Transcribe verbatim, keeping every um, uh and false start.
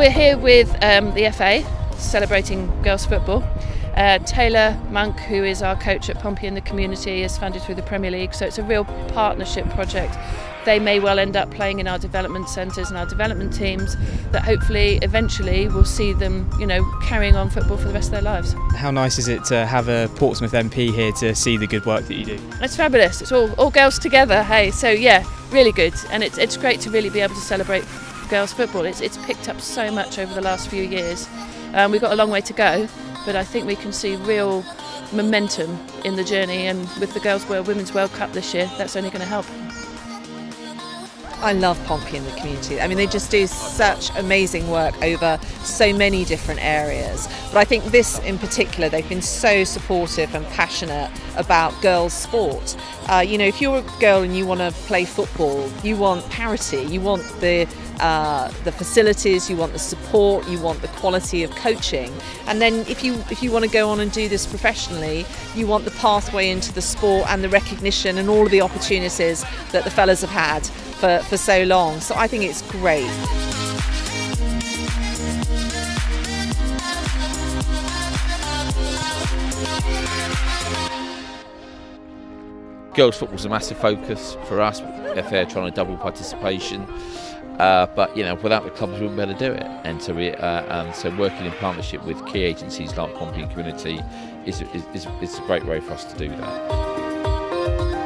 We're here with um, the F A, celebrating girls' football. Uh, Taylor Monk, who is our coach at Pompey in the Community, is funded through the Premier League, so it's a real partnership project. They may well end up playing in our development centres and our development teams that hopefully eventually will see them, you know, carrying on football for the rest of their lives. How nice is it to have a Portsmouth M P here to see the good work that you do? It's fabulous. It's all, all girls together, hey, so yeah, really good, and it's, it's great to really be able to celebrate girls' football. It's, it's picked up so much over the last few years. Um, we've got a long way to go, but I think we can see real momentum in the journey, and with the Girls' World Women's World Cup this year, that's only going to help. I love Pompey in the Community. I mean, they just do such amazing work over so many different areas. But I think this in particular, they've been so supportive and passionate about girls' sport. Uh, you know, if you're a girl and you want to play football, you want parity, you want the Uh, the facilities, you want the support, you want the quality of coaching, and then if you if you want to go on and do this professionally, you want the pathway into the sport and the recognition and all of the opportunities that the fellas have had for, for so long. So I think it's great. Girls' football is a massive focus for us. F A trying to double participation. Uh, but you know, without the clubs, we wouldn't be able to do it. And so, we, uh, and so working in partnership with key agencies like Pompey Community is, is, is, is a great way for us to do that.